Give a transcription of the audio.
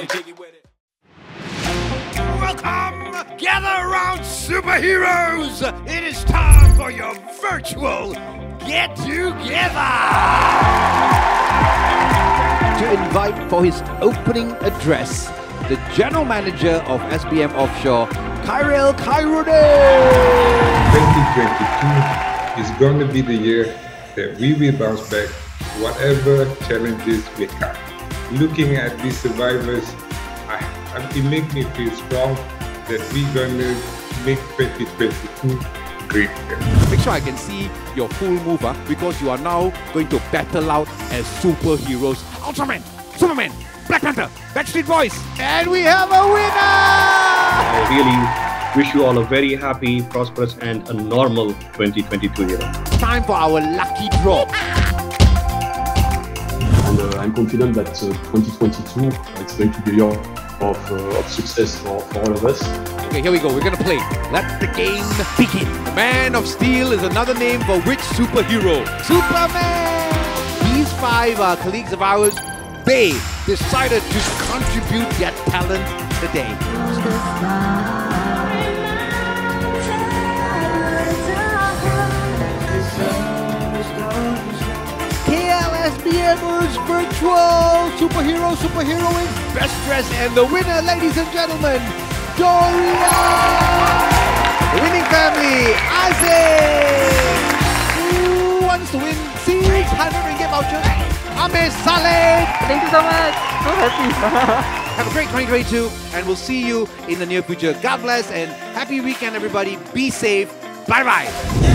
Jiggy with it. Welcome, gather around, superheroes. It is time for your virtual get together. To invite for his opening address, the general manager of SBM Offshore, Khairil Khairuddin. 2022 is going to be the year that we will bounce back whatever challenges we have. Looking at these survivors, it makes me feel strong that we're going to make 2022 great. Make sure I can see your full move, because you are now going to battle out as superheroes. Ultraman, Superman, Black Panther, Backstreet Boys, and we have a winner! I really wish you all a very happy, prosperous, and a normal 2022 year. Time for our lucky draw. I'm confident that 2022, it's going to be a year of success for all of us. Okay, here we go. We're going to play. Let the game begin. Man of Steel is another name for which superhero? Superman! These five are colleagues of ours. They decided to contribute their talent today. SBM's virtual superheroine best dress, and the winner, ladies and gentlemen, Doria. The winning family, Aziz, who wants to win 600 ringgit vouchers. Amir Saleh. Thank you so much. So happy. Have a great 2022, and we'll see you in the near future. God bless and happy weekend, everybody. Be safe. Bye bye.